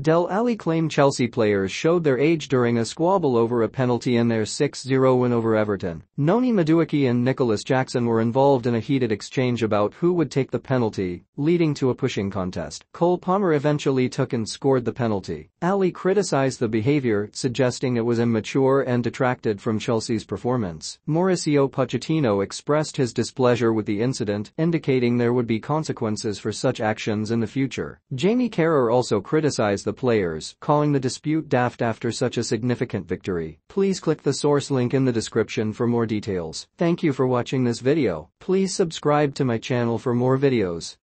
Dele Alli claimed Chelsea players showed their age during a squabble over a penalty in their 6-0 win over Everton. Noni Madueke and Nicolas Jackson were involved in a heated exchange about who would take the penalty, leading to a pushing contest. Cole Palmer eventually took and scored the penalty. Alli criticized the behavior, suggesting it was immature and detracted from Chelsea's performance. Mauricio Pochettino expressed his displeasure with the incident, indicating there would be consequences for such actions in the future. Jamie Carragher also criticized the players, calling the dispute daft after such a significant victory. Please click the source link in the description for more details. Thank you for watching this video. Please subscribe to my channel for more videos.